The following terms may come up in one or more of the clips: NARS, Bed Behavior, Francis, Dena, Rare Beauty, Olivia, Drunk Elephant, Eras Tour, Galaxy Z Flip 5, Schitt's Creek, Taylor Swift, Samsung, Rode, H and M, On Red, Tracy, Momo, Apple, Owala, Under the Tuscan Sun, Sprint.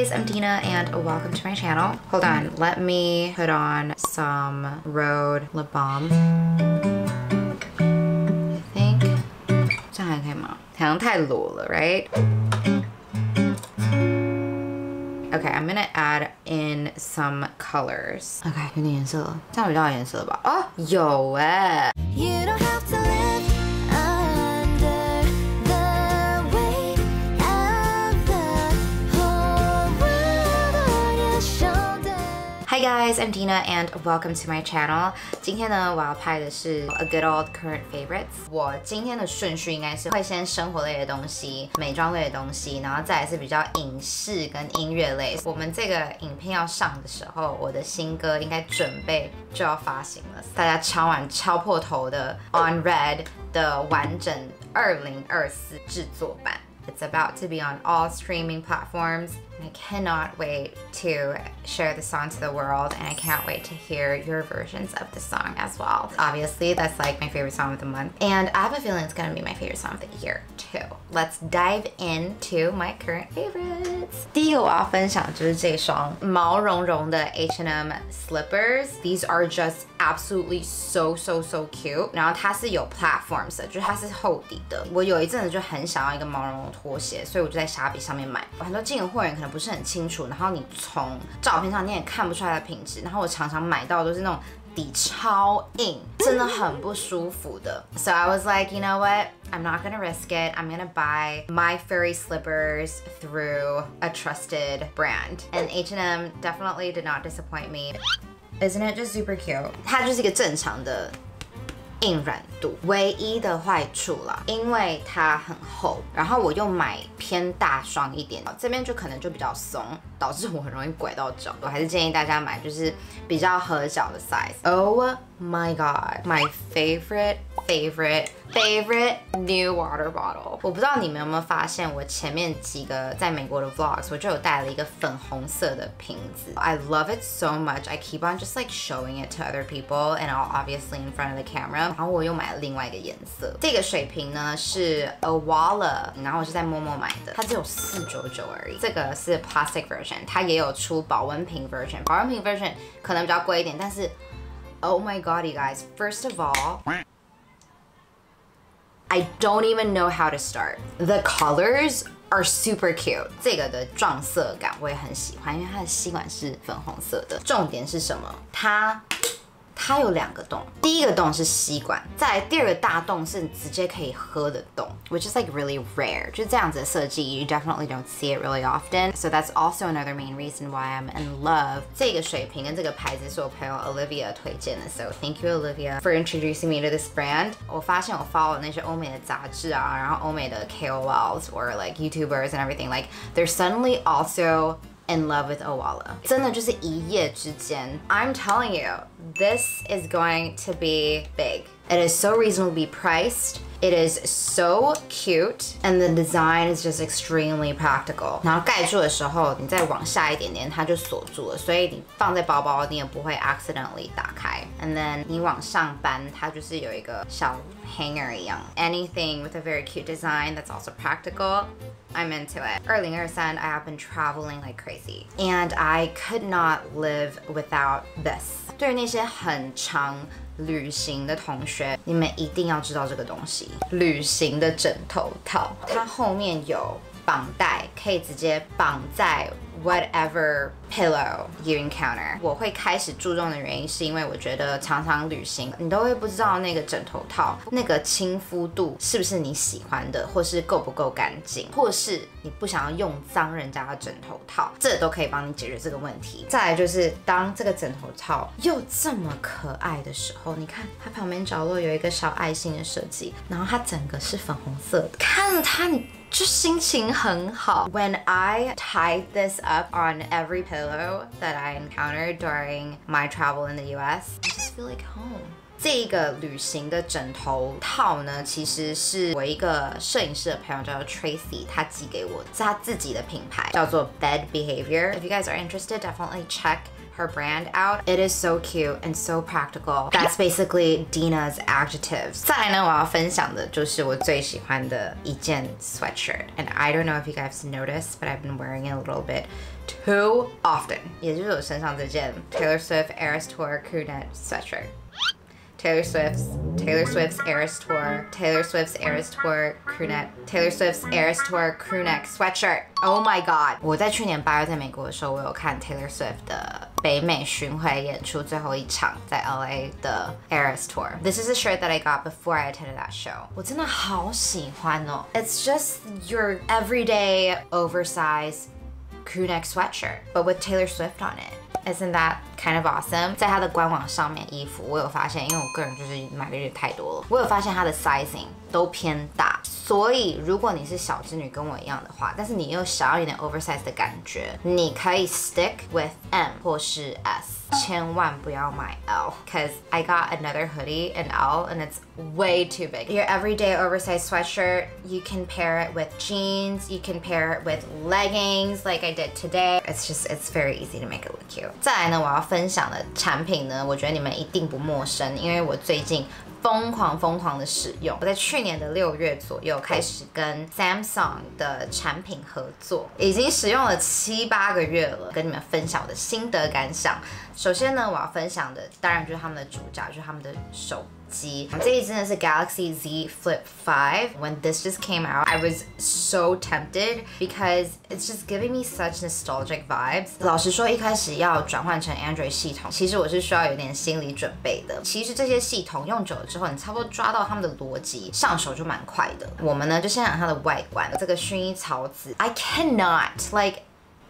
guys, I'm Dena and welcome to my channel. Hold on, let me put on some Rode lip balm. I think 太low了, right? Okay, I'm gonna add in some colors. Okay, 有点颜色了，这样比较有颜色了吧？哦，有哎。You don't have to live guys, I'm Dena and welcome to my channel. 今天呢，我要拍的是 a good old current favorites. 我今天的顺序应该是会先生活类的东西、美妆类的东西，然后再来是比较影视跟音乐类。我们这个影片要上的时候，我的新歌应该准备就要发行了。大家超完超破头的 On Red 的完整2024制作版。It's about to be on all streaming platforms. I cannot wait to share the song to the world, and I can't wait to hear your versions of the song as well. Obviously, that's like my favorite song of the month, and I have a feeling it's gonna be my favorite song of the year too. Let's dive into my current favorites. 第一个我要分享就是这双毛茸茸的 H&M slippers. These are just absolutely so cute. 然后它是有 platforms 的，就是它是厚底的。我有一阵子就很想要一个毛茸茸拖鞋，所以我就在虾皮上面买。很多进货人可能不是很清楚，然后你从照片上你也看不出来的品质，然后我常常买到都是那种底超硬，真的很不舒服的。So I was like, you know what? I'm not gonna risk it. I'm gonna buy my furry slippers through a trusted brand, and H&M definitely did not disappoint me. Isn't it just super cute? 它就是一个正常的硬软度，唯一的坏处啦，因为它很厚，然后我又买偏大双一点，这边就可能就比较松，导致我很容易拐到脚。我还是建议大家买就是比较合脚的 size。Oh my god, my favorite new water bottle. 我不知道你们有没有发现，我前面几个在美国的 vlogs 我就有带了一个粉红色的瓶子。I love it so much. I keep on just like showing it to other people and all obviously in front of the camera. 然后我又买了另外一个颜色，这个水瓶呢是 Owala， 然后我是在Momo买的，它只有499而已。这个是 plastic version， 它也有出保温瓶 version， 保温瓶 version 可能比较贵一点，但是 Oh my god, you guys! First of all, I don't even know how to start. The colors are super cute. 这个的撞色感我也很喜欢，因为它的吸管是粉红色的。重点是什么？它有两个洞，第一个洞是吸管，再来第二个大洞是你直接可以喝的洞 ，which is like really rare. 就这样子的设计 ，you definitely don't see it really often. So that's also another main reason why I'm in love. 这个水瓶跟这个牌子是我朋友 Olivia 推荐的 ，so thank you Olivia for introducing me to this brand. 我发现我 follow 那些欧美的杂志啊，然后欧美的 KOLs or like YouTubers and everything, like they're suddenly also in love with Owala. 真的就是一夜之间。I'm telling you, this is going to be big. It is so reasonably priced. It is so cute, and the design is just extremely practical. 然后盖住的时候，你再往下一点点，它就锁住了，所以你放在包包，你也不会 accidentally 打开。And then 你往上搬，它就是有一个小 hanger 一样。Anything with a very cute design that's also practical, I'm into it. 2023, I have been traveling like crazy, and I could not live without this. 对于那些很长旅行的同学，你们一定要知道这个东西——旅行的枕头套。它后面有绑带，可以直接绑在 whatever pillow you encounter. 我会开始注重的原因是因为我觉得常常旅行，你都会不知道那个枕头套那个亲肤度是不是你喜欢的，或是够不够干净，或是你不想要用脏人家的枕头套，这都可以帮你解决这个问题。再来就是当这个枕头套又这么可爱的时候，你看它旁边角落有一个小爱心的设计，然后它整个是粉红色的，看了它你就心情很好。When I tied this up on every pillow that I encountered during my travel in the US, I just feel like home. 这个旅行的枕头套呢，其实是我一个摄影师的朋友叫做 Tracy， 他寄给我的，是他自己的品牌，叫做 Bed Behavior. If you guys are interested, definitely check her brand out. It is so cute and so practical. That's basically Dena's adjectives. 再来呢，我要分享的就是我最喜欢的一件 sweatshirt, and I don't know if you guys noticed, but I've been wearing it a little bit too often. 也就是我身上这件 Taylor Swift Eras Tour crewneck sweatshirt. Taylor Swift's Eras Tour, Taylor Swift's Eras Tour crewneck, Taylor Swift's Eras Tour crewneck sweatshirt. Oh my god! 我在去年8月在美国的时候，我有看 Taylor Swift 的北美巡回演出最后一场在 LA 的 Eras Tour. This is a shirt that I got before I attended that show. 我真的好喜欢哦！ It's just your everyday oversized crewneck sweatshirt, but with Taylor Swift on it. Isn't that kind of awesome? 在它的官网上面衣服，我有发现，因为我个人就是买的有点太多了，我有发现它的 sizing 都偏大。所以如果你是小织女跟我一样的话，但是你又想要有点 oversize 的感觉，你可以 stick with M 或是 S， 千万不要买 L。 Cause I got another hoodie in L and it's way too big. Your everyday oversized sweatshirt, you can pair it with jeans, you can pair it with leggings like I did today. It's very easy to make it look cute. 再来呢，我要分享的产品呢，我觉得你们一定不陌生，因为我最近疯狂的使用。我在去年的6月左右开始跟 Samsung 的产品合作，已经使用了7、8个月了。跟你们分享我的心得感想。首先呢，我要分享的当然就是他们的主角，就是他们的手机。这一支呢是 Galaxy Z Flip 5. When this just came out, I was so tempted because it's just giving me such nostalgic vibes. 老实说，一开始要转换成 Android 系统，其实我是需要有点心理准备的。其实这些系统用久了， 之后你差不多抓到他们的逻辑，上手就蛮快的。我们呢就先讲它的外观，这个薰衣草紫 ，I cannot like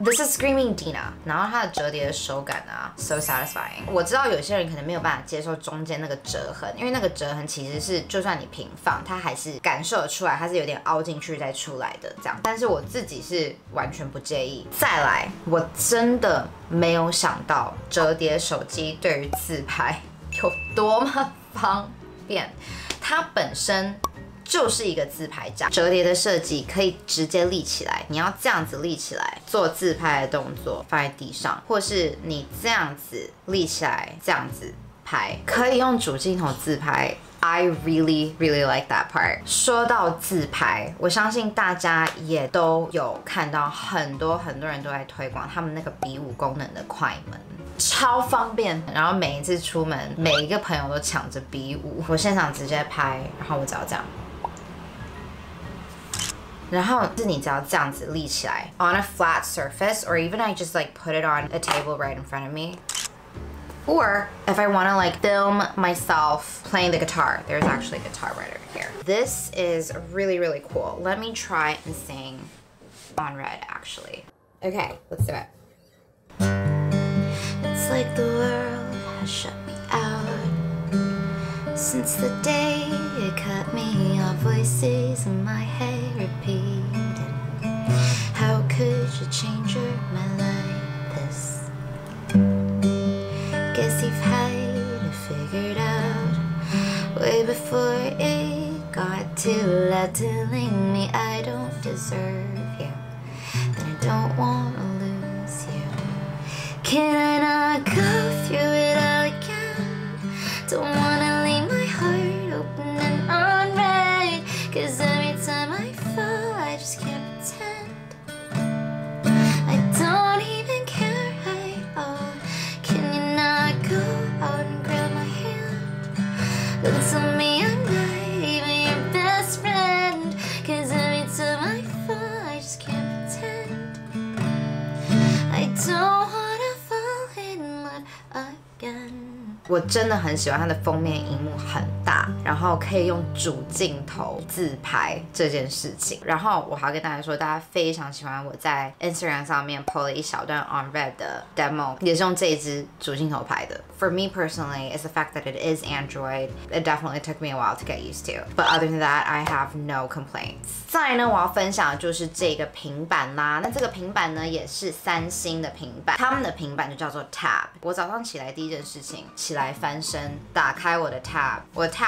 this is screaming Dena。然后它的折叠的手感啊 ，so satisfying。我知道有些人可能没有办法接受中间那个折痕，因为那个折痕其实是就算你平放，它还是感受得出来，它是有点凹进去再出来的这样。但是我自己是完全不介意。再来，我真的没有想到折叠手机对于自拍有多么方便。 它本身就是一个自拍架，折叠的设计可以直接立起来。你要这样子立起来做自拍的动作，放在地上，或是你这样子立起来，这样子拍，可以用主镜头自拍。 I really like that part. 说到自拍，我相信大家也都有看到很多人都在推广他们那个比5功能的快门，超方便。然后每一次出门，每一个朋友都抢着比5，我现场直接拍，然后我只要这样。 然后是你只要这样子立起来 on a flat surface, or even I just like put it on a table right in front of me. Or if I want to like film myself playing the guitar, there's actually a guitar right over here. This is really cool. Let me try and sing On Red actually. Okay, let's do it. It's like the world has shut me out since the day it cut me off. Voices in my head repeating, how could you change your mind like this? Guess you've had it figured out way before it got too loud, telling me I don't deserve you, and I don't want to lose you. Can I not go through it all again? Don't want to leave my heart open and unread, cause every time I fall I just can't pretend I don't even care at all. Can you go out and grab my hand and tell me I'm not even your best friend, cause every time I fall I just can't pretend I don't wanna fall in love again. 我真的很喜欢它的封面荧幕很大，然后可以用主镜头自拍这件事情。然后我还要跟大家说，大家非常喜欢我在 Instagram 上面 po 了一小段 On Red 的 demo， 也是用这一支主镜头拍的。For me personally, it's the fact that it is Android. It definitely took me a while to get used to, but other than that, I have no complaints. 再来呢，我要分享的就是这个平板啦。那这个平板呢，也是3星的平板，他们的平板就叫做 Tab。我早上起来第一件事情，起来翻身，打开我的 Tab，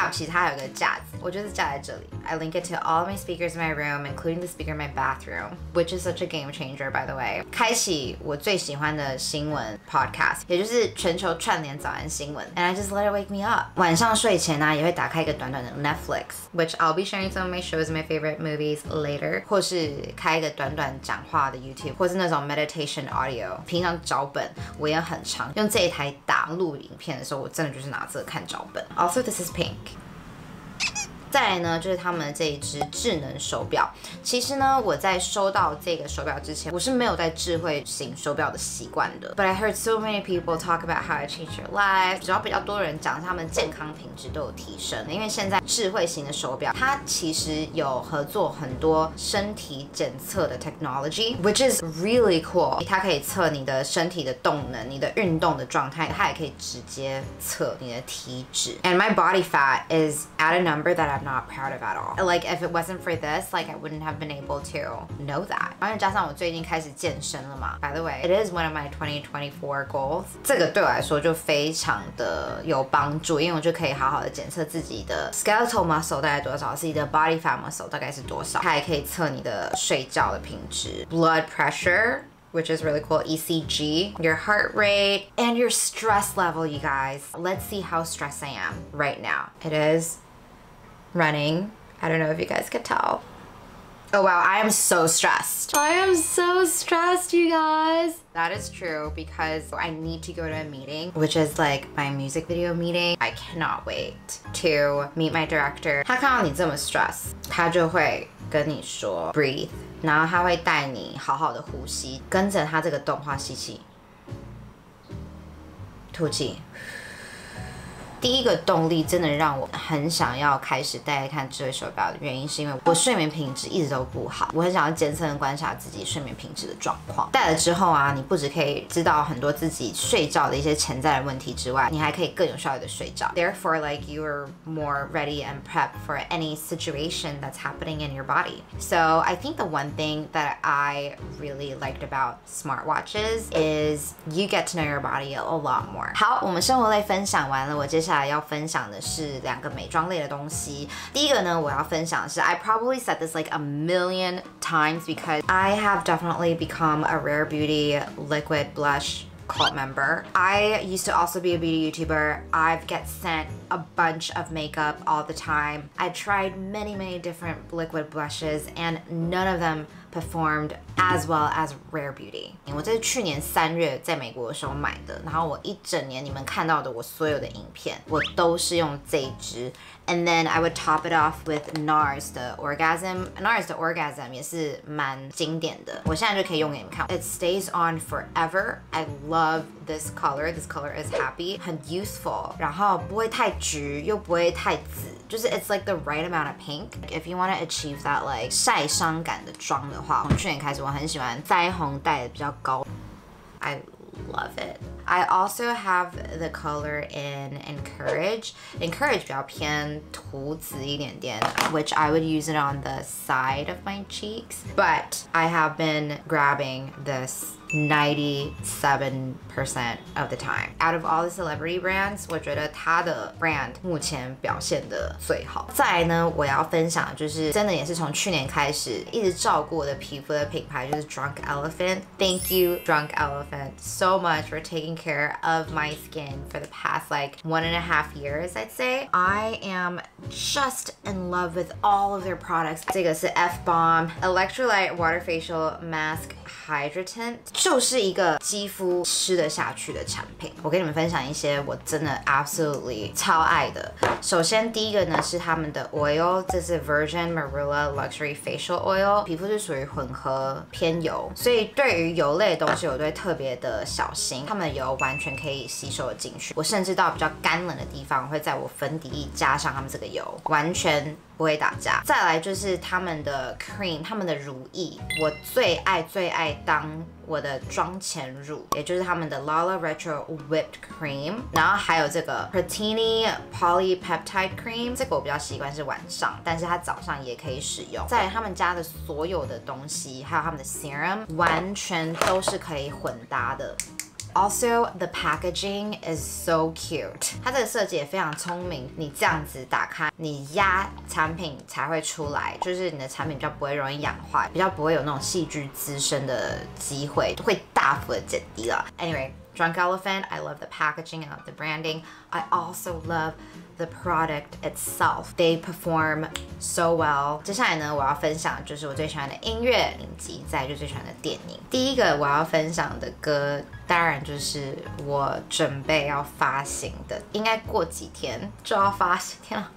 out，其实它还有个架子，我就是架在这里。I link it to all of my speakers in my room, including the speaker in my bathroom, which is such a game changer, by the way. 开启我最喜欢的新闻 podcast， 也就是全球串联早安新闻。And I just let it wake me up. 晚上睡前呢，也会打开一个短短的 Netflix, which I'll be sharing some of my shows and my favorite movies later. 或是开一个短短讲话的 YouTube， 或是那种 meditation audio。平常脚本我也很常用这一台打录影片的时候，我真的就是拿这个看脚本。Also, this is pink. 再来呢，就是他们这一支智能手表。其实呢，我在收到这个手表之前，我是没有戴智慧型手表的习惯的。But I heard so many people talk about how it changed your life。主要比较多人讲他们健康品质都有提升，因为现在智慧型的手表，它其实有合作很多身体检测的 technology，which is really cool。它可以测你的身体的动能、你的运动的状态，它也可以直接测你的体脂。And my body fat is at a number that I'm not proud of at all. Like if it wasn't for this, like I wouldn't have been able to know that. 然后加上我最近开始健身了嘛。By the way, it is one of my 2024 goals. 这个对我来说就非常的有帮助，因为我就可以好好的检测自己的 skeletal muscle 大概多少，自己的 body fat muscle 大概是多少，它还可以测你的睡觉的品质 ，blood pressure。Which is really cool, ECG, your heart rate, and your stress level, you guys. Let's see how stressed I am right now. It is running. I don't know if you guys could tell. Oh wow, I am so stressed. I am so stressed, you guys. That is true because I need to go to a meeting, which is like my music video meeting. I cannot wait to meet my director. 他看到你这么 stressed, 他就会跟你说 breathe， 然后他会带你好好的呼吸，跟着他这个动画吸气，吐气。第一个动力真的让我很想要开始戴来看智慧手表的原因，是因为我睡眠品质一直都不好，我很想要监测跟观察自己睡眠品质的状况。戴了之后啊，你不只可以知道很多自己睡觉的一些潜在的问题之外，你还可以更有效率的睡觉。Therefore, like you are more ready and prepped for any situation that's happening in your body. So I think the one thing that I really liked about smartwatches is you get to know your body a lot more. 好，我们生活类分享完了，我接下来要分享的是两个美妆类的东西。第一个呢，我要分享的是 I probably said this like a million times because I have definitely become a Rare Beauty liquid blush cult member. I used to also be a beauty YouTuber. I've get sent a bunch of makeup all the time. I tried many different liquid blushes and none of them performed as well as Rare Beauty. 我这是去年3月在美国的时候买的，然后我一整年你们看到的我所有的影片，我都是用这一支。And then I would top it off with NARS 的 Orgasm. NARS 的 Orgasm 也是蛮经典的，我现在就可以用给你们看。It stays on forever. I love this color. This color is happy. 很 useful. 然后不会太橘又不会太紫，就是 it's like the right amount of pink. If you want to achieve that like 晒伤感的妆的话，从去年开始我很喜欢腮红带的比较高。I love it. I also have the color in Encourage. Encourage 比较偏涂紫一点点， which I would use it on the side of my cheeks. But I have been grabbing this 97% of the time. Out of all the celebrity brands, 我觉得它的 brand 目前表现的最好。再来呢，我要分享就是真的也是从去年开始一直照顾我的皮肤的品牌就是 Drunk Elephant. Thank you, Drunk Elephant, so much for taking care of my skin for the past like 1.5 years, I'd say. I am just in love with all of their products. 这个是 F Bomb Electrolyte Water Facial Mask Hydratant. 就是一个肌肤吃得下去的产品。我跟你们分享一些我真的 absolutely 超爱的。首先第一个呢是他们的 oil， 这是 Virgin Marula Luxury Facial Oil， 皮肤是属于混合偏油，所以对于油类的东西我都会特别的小心。他们的油完全可以吸收进去，我甚至到比较干冷的地方，我会在我粉底液加上他们这个油，完全不会打架。再来就是他们的 cream， 他们的乳液，我最爱当我的妆前乳，也就是他们的 Lala Retro Whipped Cream， 然后还有这个 Pertini Polypeptide Cream， 这个我比较习惯是晚上，但是它早上也可以使用。再来他们家的所有的东西，还有他们的 serum， 完全都是可以混搭的。Also, the packaging is so cute. 它这个设计也非常聪明，你这样子打开，你压产品才会出来，就是你的产品比较不会容易氧化，比较不会有那种细菌滋生的机会，会大幅的减低了。Anyway, Drunk Elephant, I love the packaging, I love the branding. I also love the product itself. They perform so well. 接下来呢，我要分享就是我最喜欢的音乐影集，再来就最喜欢的电影。第一个我要分享的歌，当然就是我准备要发行的，应该过几天就要发行。天啊！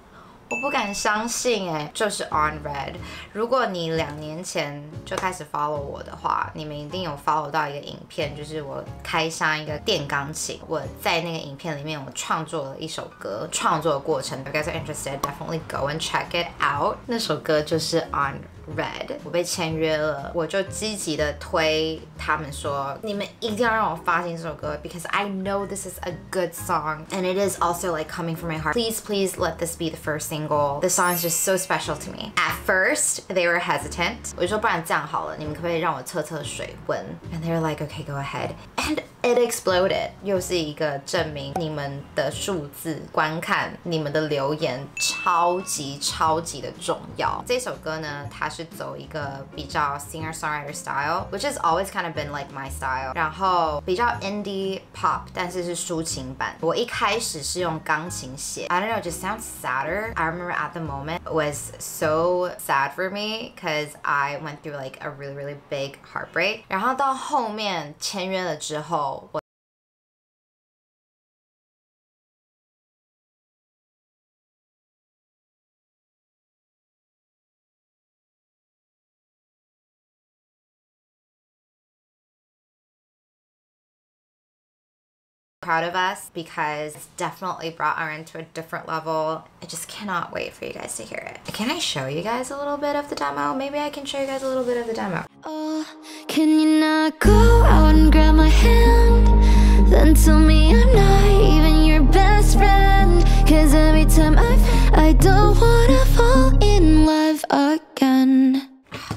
我不敢相信哎，就是 On Red。如果你2年前就开始 follow 我的话，你们一定有 follow 到一个影片，就是我开箱一个电钢琴。我在那个影片里面，我创作了一首歌，创作的过程。If you guys are interested, definitely go and check it out。那首歌就是 On Red。我被签约了，我就积极的推他们说，你们一定要让我发行这首歌 ，because I know this is a good song and it is also like coming from my heart. Please, please let this be the first thing. This song is just so special to me. At first, they were hesitant. 我就说不然这样好了，你们可不可以让我测测水温 ？And they were like, okay, go ahead. And it exploded. 又是一个证明你们的数字、观看、你们的留言超级超级的重要。这首歌呢，它是走一个比较 singer-songwriter style, which has always kind of been like my style. 然后比较 indie pop, 但是是抒情版。我一开始是用钢琴写 ，I don't know, it just sounds sadder. I remember at the moment it was so sad for me because I went through like a really, really big heartbreak. 然后到后面签约了之后，我proud of us because it's definitely brought Aaron to a different level. I just cannot wait for you guys to hear it. Can I show you guys a little bit of the demo? Maybe I can show you guys a little bit of the demo. Oh, can you not go out and grab my hand? Then tell me I'm not even your best friend. Cause every time I don't wanna fall in love again.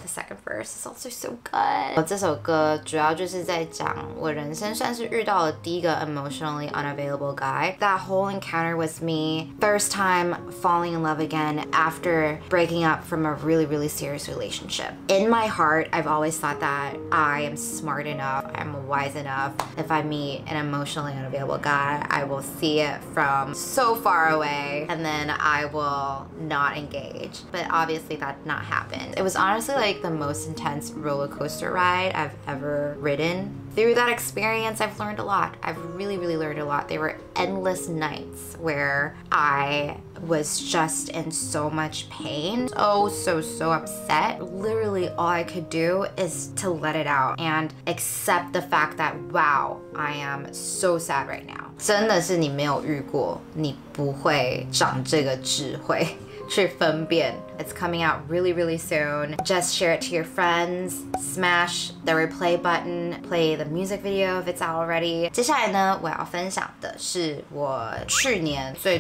Second verse is also so good. 我这首歌主要就是在讲我人生算是遇到了第一个 emotionally unavailable guy. That whole encounter with me, first time falling in love again after breaking up from a really, really serious relationship. In my heart, I've always thought that I am smart enough, I'm wise enough. If I meet an emotionally unavailable guy, I will see it from so far away and then I will not engage. But obviously that did not happen. It was honestly like the most intense roller coaster ride I've ever ridden. Through that experience, I've learned a lot. I've really, really learned a lot. There were endless nights where I was just in so much pain. Oh, so, so upset. Literally all I could do is to let it out and accept the fact that, wow, I am so sad right now. 真的是你没有遇过，你不会长这个智慧去分辨。It's coming out really, really soon. Just share it to your friends. Smash the replay button. Play the music video if it's out already. 接下来呢，我要分享的是我去年最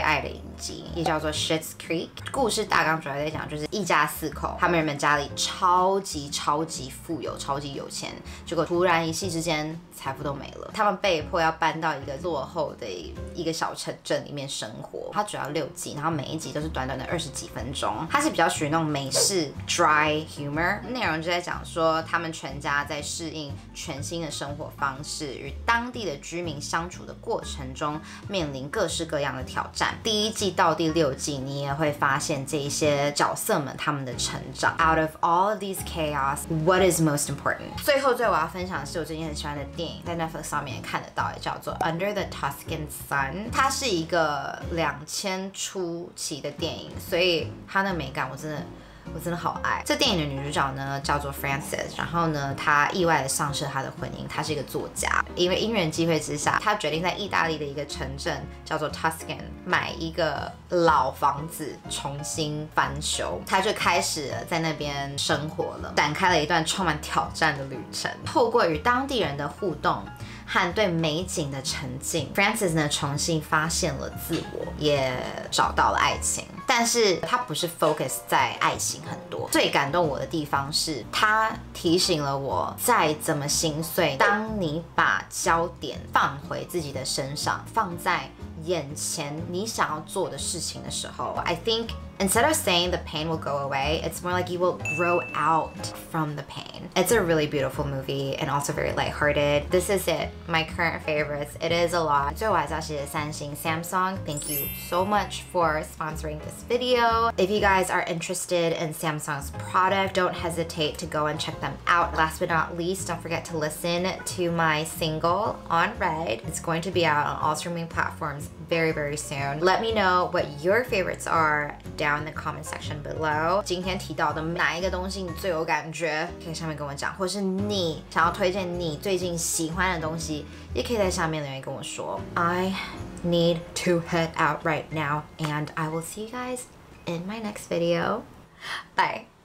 爱的影集，也叫做《Schitt's Creek》。故事大纲主要在讲，就是一家4口，他们原本家里超级超级富有、超级有钱，结果突然一夕之间财富都没了，他们被迫要搬到一个落后的一个小城镇里面生活。它主要6集，然后每一集都是短短的20几分钟。它是比较属于那种美式 dry humor， 内容就在讲说他们全家在适应全新的生活方式与当地的居民相处的过程中，面临各式各样的挑战。第1季到第6季，你也会发现这一些角色们他们的成长。Out of all of these chaos, what is most important？ 最后我要分享的是我最近很喜欢的电影，在 Netflix 上面看得到，也叫做 Under the Tuscan Sun。它是一个2000初期的电影，所以她的美感我真的好爱。这电影的女主角呢叫做 Francis， 然后呢她意外的丧失她的婚姻，她是一个作家，因为因缘机会之下，她决定在意大利的一个城镇叫做 Tuscan 买一个老房子重新翻修，她就开始在那边生活了，展开了一段充满挑战的旅程。透过与当地人的互动和对美景的沉浸 ，Francis 呢重新发现了自我，也找到了爱情。但是他不是 focus 在爱情很多。最感动我的地方是，他提醒了我，再怎么心碎，当你把焦点放回自己的身上，放在眼前你想要做的事情的时候 ，I think instead of saying the pain will go away, it's more like you will grow out from the pain. It's a really beautiful movie and also very lighthearted. This is it, my current favorites. It is a lot. 最后还是要谢谢三星 Samsung. Thank you so much for sponsoring this video. If you guys are interested in Samsung's product, don't hesitate to go and check them out. Last but not least, don't forget to listen to my single On Red. It's going to be out on all streaming platforms very soon. Let me know what your favorites are down in the comment section below. 今天提到的哪一个东西你最有感觉，可以下面跟我讲，或是你想要推荐你最近喜欢的东西，也可以在下面留言跟我说。I need to head out right now, and I will see you guys in my next video. Bye.